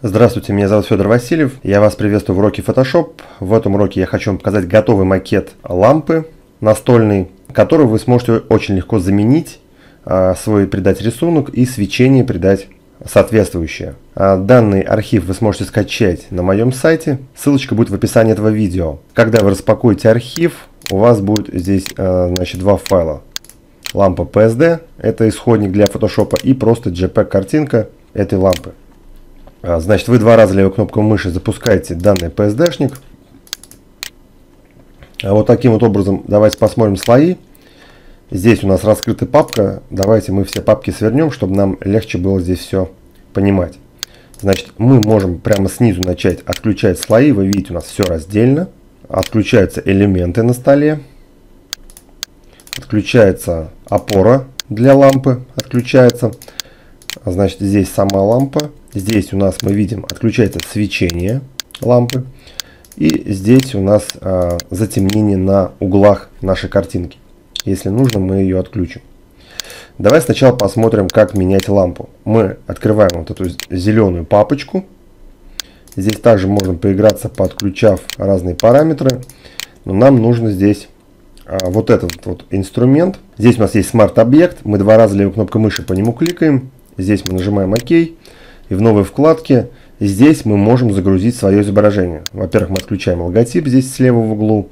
Здравствуйте, меня зовут Федор Васильев. Я вас приветствую в уроке Photoshop. В этом уроке я хочу вам показать готовый макет лампы настольной, которую вы сможете очень легко заменить, свой придать рисунок и свечение придать соответствующее. Данный архив вы сможете скачать на моем сайте. Ссылочка будет в описании этого видео. Когда вы распакуете архив, у вас будет здесь, значит, два файла. Лампа PSD, это исходник для Photoshop, и просто JPEG-картинка этой лампы. Значит, вы два раза левой кнопкой мыши запускаете данный PSD-шник. Вот таким вот образом. Давайте посмотрим слои. Здесь у нас раскрыта папка. Давайте мы все папки свернем, чтобы нам легче было здесь все понимать. Значит, мы можем прямо снизу начать отключать слои. Вы видите, у нас все раздельно. Отключаются элементы на столе. Отключается опора для лампы. Отключается. Значит, здесь сама лампа. Здесь у нас мы видим, отключается свечение лампы. И здесь у нас затемнение на углах нашей картинки. Если нужно, мы ее отключим. Давай сначала посмотрим, как менять лампу. Мы открываем вот эту зеленую папочку. Здесь также можно поиграться, подключав разные параметры. Но нам нужно здесь вот этот вот инструмент. Здесь у нас есть смарт-объект. Мы два раза левой кнопкой мыши по нему кликаем. Здесь мы нажимаем ОК. И в новой вкладке здесь мы можем загрузить свое изображение. Во-первых, мы отключаем логотип здесь слева в углу.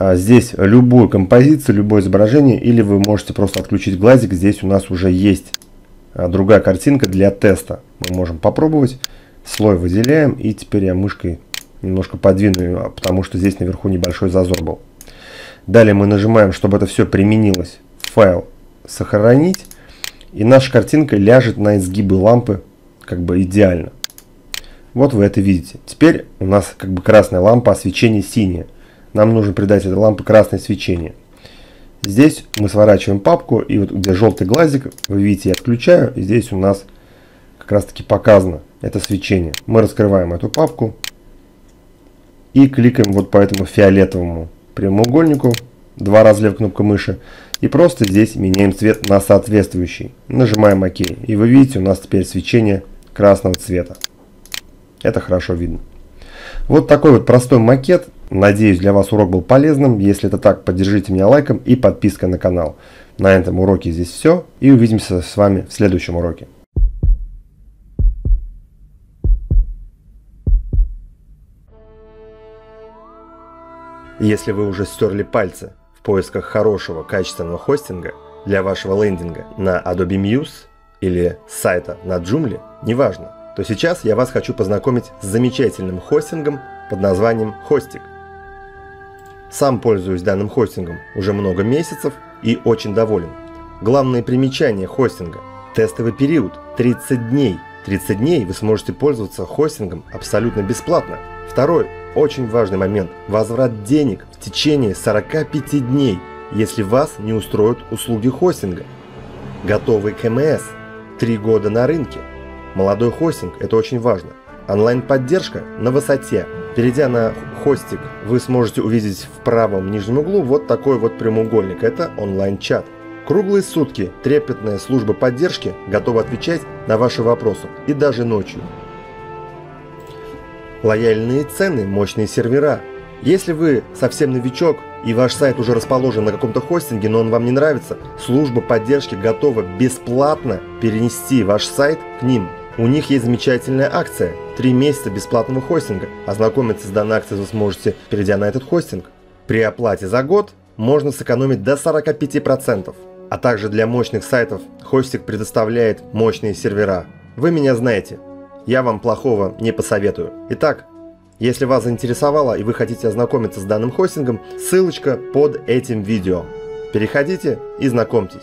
Здесь любую композицию, любое изображение. Или вы можете просто отключить глазик. Здесь у нас уже есть другая картинка для теста. Мы можем попробовать. Слой выделяем. И теперь я мышкой немножко подвину ее, потому что здесь наверху небольшой зазор был. Далее мы нажимаем, чтобы это все применилось. Файл сохранить. И наша картинка ляжет на изгибы лампы. Как бы идеально. Вот вы это видите. Теперь у нас как бы красная лампа, а свечение синее. Нам нужно придать этой лампе красное свечение. Здесь мы сворачиваем папку, и вот где желтый глазик, вы видите, я отключаю, и здесь у нас как раз таки показано это свечение. Мы раскрываем эту папку и кликаем вот по этому фиолетовому прямоугольнику, два раза левой кнопкой мыши, и просто здесь меняем цвет на соответствующий. Нажимаем ОК, и вы видите, у нас теперь свечение красного цвета. Это хорошо видно. Вот такой вот простой макет. Надеюсь, для вас урок был полезным. Если это так, поддержите меня лайком и подпиской на канал. На этом уроке здесь все. И увидимся с вами в следующем уроке. Если вы уже стерли пальцы в поисках хорошего качественного хостинга для вашего лендинга на Adobe Muse или сайта на Joomla, неважно, то сейчас я вас хочу познакомить с замечательным хостингом под названием HostIQ. Сам пользуюсь данным хостингом уже много месяцев и очень доволен. Главное примечание хостинга – тестовый период 30 дней. 30 дней вы сможете пользоваться хостингом абсолютно бесплатно. Второй очень важный момент – возврат денег в течение 45 дней, если вас не устроят услуги хостинга. Готовый КМС – 3 года на рынке. Молодой хостинг – это очень важно. Онлайн-поддержка на высоте. Перейдя на HostIQ, вы сможете увидеть в правом нижнем углу вот такой вот прямоугольник. Это онлайн-чат. Круглые сутки трепетная служба поддержки готова отвечать на ваши вопросы. И даже ночью. Лояльные цены, мощные сервера. Если вы совсем новичок и ваш сайт уже расположен на каком-то хостинге, но он вам не нравится, служба поддержки готова бесплатно перенести ваш сайт к ним. У них есть замечательная акция – 3 месяца бесплатного хостинга. Ознакомиться с данной акцией вы сможете, перейдя на этот хостинг. При оплате за год можно сэкономить до 45%. А также для мощных сайтов HostIQ предоставляет мощные сервера. Вы меня знаете, я вам плохого не посоветую. Итак, если вас заинтересовало и вы хотите ознакомиться с данным хостингом, ссылочка под этим видео. Переходите и знакомьтесь.